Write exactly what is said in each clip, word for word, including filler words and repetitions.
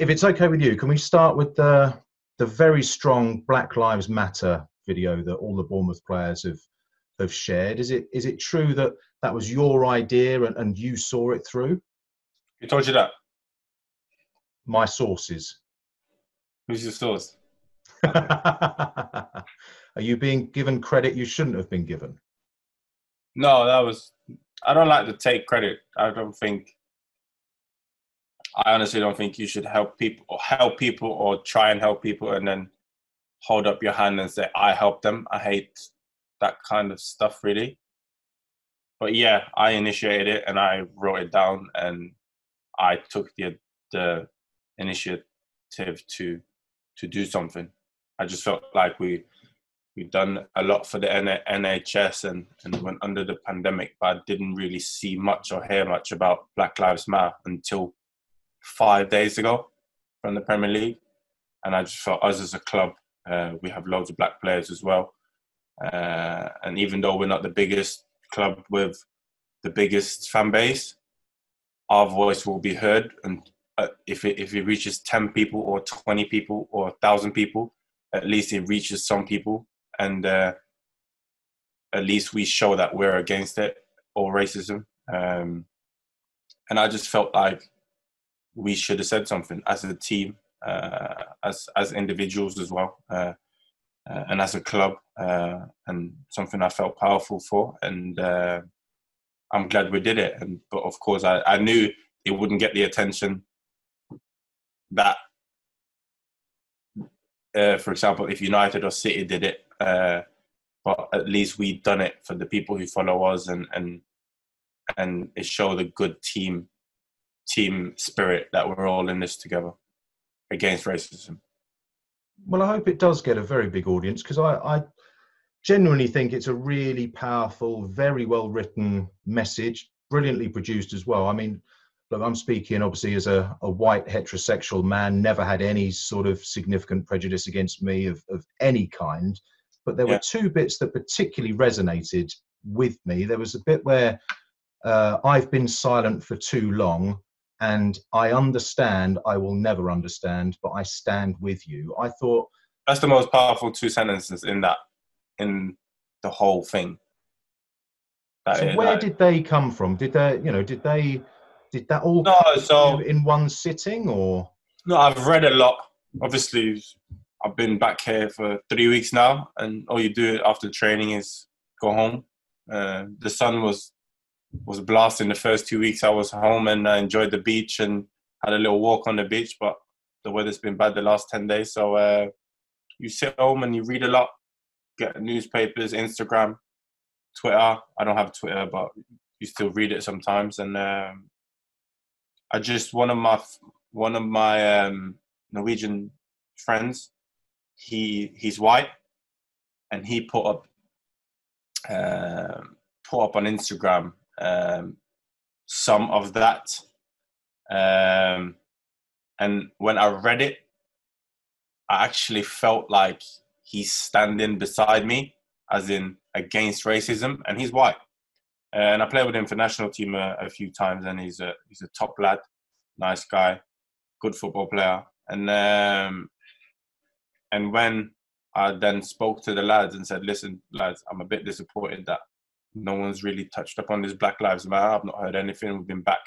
if it's okay with you, can we start with the the very strong Black Lives Matter video that all the Bournemouth players have have shared? Is it is it true that that was your idea and, and you saw it through? Who told you that? My sources. Who's your source? Are you being given credit you shouldn't have been given? No, that was... I don't like to take credit. I don't think... I honestly don't think you should help people or help people or try and help people and then hold up your hand and say, I helped them. I hate that kind of stuff, really. But yeah, I initiated it and I wrote it down and I took the the initiative to to do something. I just felt like we we've done a lot for the N H S and and went under the pandemic, but I didn't really see much or hear much about Black Lives Matter until five days ago from the Premier League. And I just felt us as a club, uh, we have loads of black players as well. Uh, and even though we're not the biggest club with the biggest fan base, our voice will be heard. And uh, if, it, if it reaches ten people or twenty people or one thousand people, at least it reaches some people. And uh, at least we show that we're against it or racism. Um, and I just felt like we should have said something as a team, uh, as, as individuals as well. Uh, Uh, and as a club, uh, and something I felt powerful for, and uh, I'm glad we did it. And but of course, I, I knew it wouldn't get the attention that, uh, for example, if United or City did it. Uh, but at least we've done it for the people who follow us, and and and it showed a good team team spirit that we're all in this together against racism. Well, I hope it does get a very big audience, because I, I genuinely think it's a really powerful, very well-written message, brilliantly produced as well. I mean, look, I'm speaking obviously as a, a white heterosexual man, never had any sort of significant prejudice against me of, of any kind. But there yeah. were two bits that particularly resonated with me. There was a bit where uh, I've been silent for too long, and I understand, I will never understand, but I stand with you. I thought... That's the most powerful two sentences in that, in the whole thing. That so is, where that did they come from? Did they, you know, did they, did that all no, come so, in one sitting or...? No, I've read a lot. Obviously, I've been back here for three weeks now, and all you do after training is go home. Uh, the sun was... was a blast in the first two weeks I was home, and I enjoyed the beach and had a little walk on the beach, but the weather's been bad the last ten days. So uh, you sit home and you read a lot, get newspapers, Instagram, Twitter. I don't have Twitter, but you still read it sometimes. And um, I just, one of my, one of my um, Norwegian friends, he he's white, and he put up, uh, put up on Instagram Um, some of that, um, and when I read it, I actually felt like he's standing beside me, as in against racism, and he's white. And I played with him for national team a, a few times, and he's a he's a top lad, nice guy, good football player. And um, and when I then spoke to the lads and said, "Listen, lads, I'm a bit disappointed that no one's really touched up on this Black Lives Matter. I've not heard anything. We've been back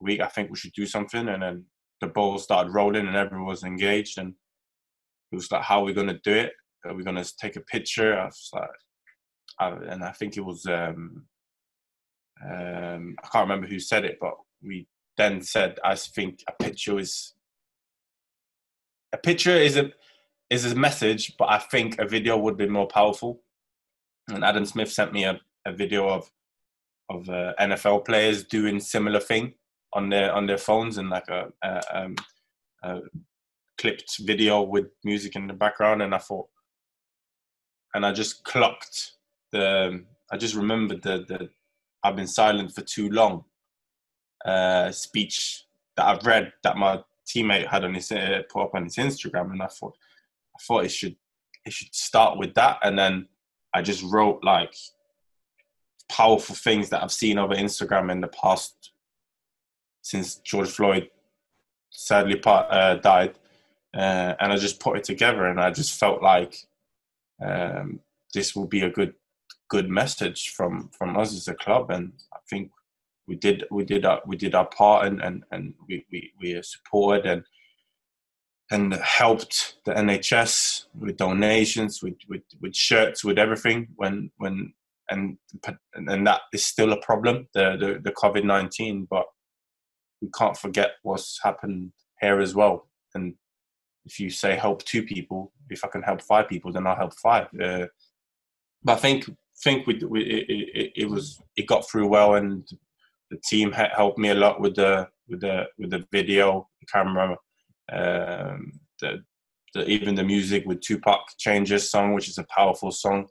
a week. I think we should do something." And then the ball started rolling and everyone was engaged. And it was like, how are we going to do it? Are we going to take a picture? I was like, I, and I think it was, um, um, I can't remember who said it, but we then said, I think a picture is, a picture is a, is a message, but I think a video would be more powerful. And Adam Smith sent me a, a video of of uh, N F L players doing similar thing on their on their phones, and like a, a, um, a clipped video with music in the background. And I thought, and I just clocked the. I just remembered the the I've been silent for too long uh, speech that I've read that my teammate had on his uh, put up on his Instagram, and I thought I thought it should it should start with that, and then I just wrote like powerful things that I've seen over Instagram in the past since George Floyd sadly part, uh, died. Uh, and I just put it together, and I just felt like um, this will be a good good message from, from us as a club. And I think we did we did our, we did our part, and and, and we, we, we supported and and helped the N H S with donations, with, with, with shirts, with everything. When when and and that is still a problem, the the, the COVID nineteen. But we can't forget what's happened here as well. And if you say help two people, if I can help five people, then I'll help five. Uh, but I think think we, we it, it, it was it got through well, and the team helped me a lot with the with the with the video, the camera. Um, the, the, even the music with Tupac Changes song, which is a powerful song,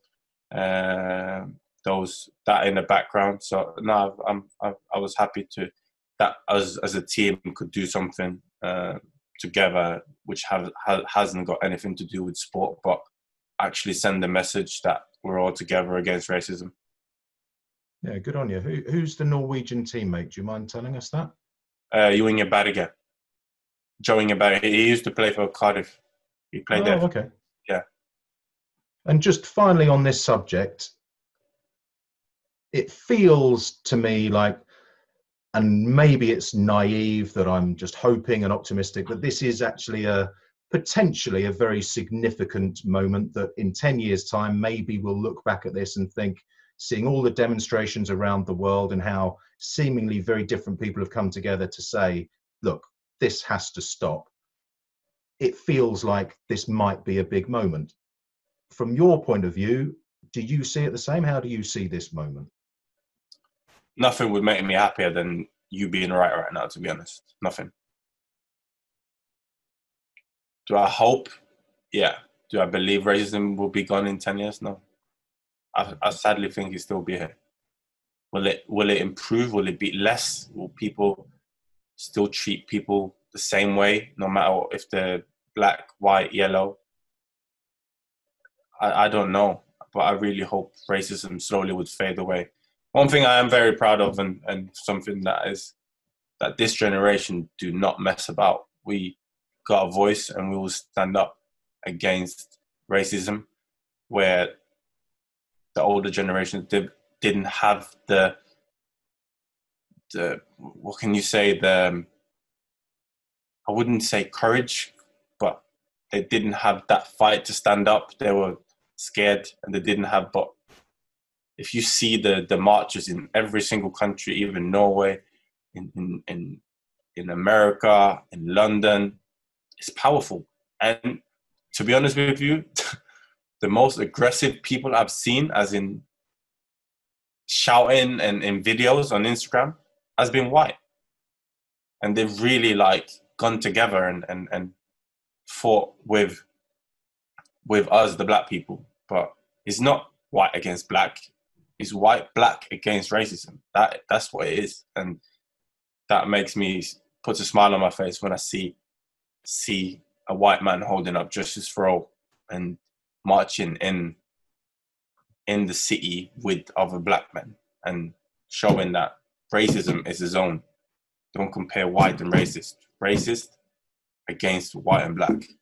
uh, those that in the background. So no, I'm, I, I was happy to that as as a team could do something uh, together, which have, ha, hasn't got anything to do with sport, but actually send the message that we're all together against racism. Yeah, good on you. Who, who's the Norwegian teammate? Do you mind telling us that? Uh, Inge Berge. Joey about he used to play for Cardiff. He played oh, there. Okay. Yeah. And just finally on this subject, it feels to me like, and maybe it's naive that I'm just hoping and optimistic, that this is actually a potentially a very significant moment that in ten years' time, maybe we'll look back at this and think, seeing all the demonstrations around the world and how seemingly very different people have come together to say, look, this has to stop. It feels like this might be a big moment. From your point of view, do you see it the same? How do you see this moment? Nothing would make me happier than you being right right now, to be honest. Nothing. Do I hope? Yeah. Do I believe racism will be gone in ten years? No. I, I sadly think it'll still be here. Will it, will it improve? Will it be less? Will people still treat people the same way, no matter if they're black, white, yellow? I, I don't know, but I really hope racism slowly would fade away. One thing I am very proud of, and, and something that is that this generation do not mess about. We got a voice, and we will stand up against racism, where the older generations did, didn't have the The, what can you say, the, I wouldn't say courage, but they didn't have that fight to stand up. They were scared, and they didn't have, but if you see the, the marches in every single country, even Norway, in, in, in, in America, in London, it's powerful. And to be honest with you, the most aggressive people I've seen, as in shouting and in videos on Instagram, has been white, and they've really like gone together and, and, and fought with with us, the black people. But it's not white against black; it's white black against racism. That that's what it is, and that makes me puts a smile on my face when I see see a white man holding up justice for all and marching in in the city with other black men and showing that racism is his own. Don't compare white and racist. Racist against white and black.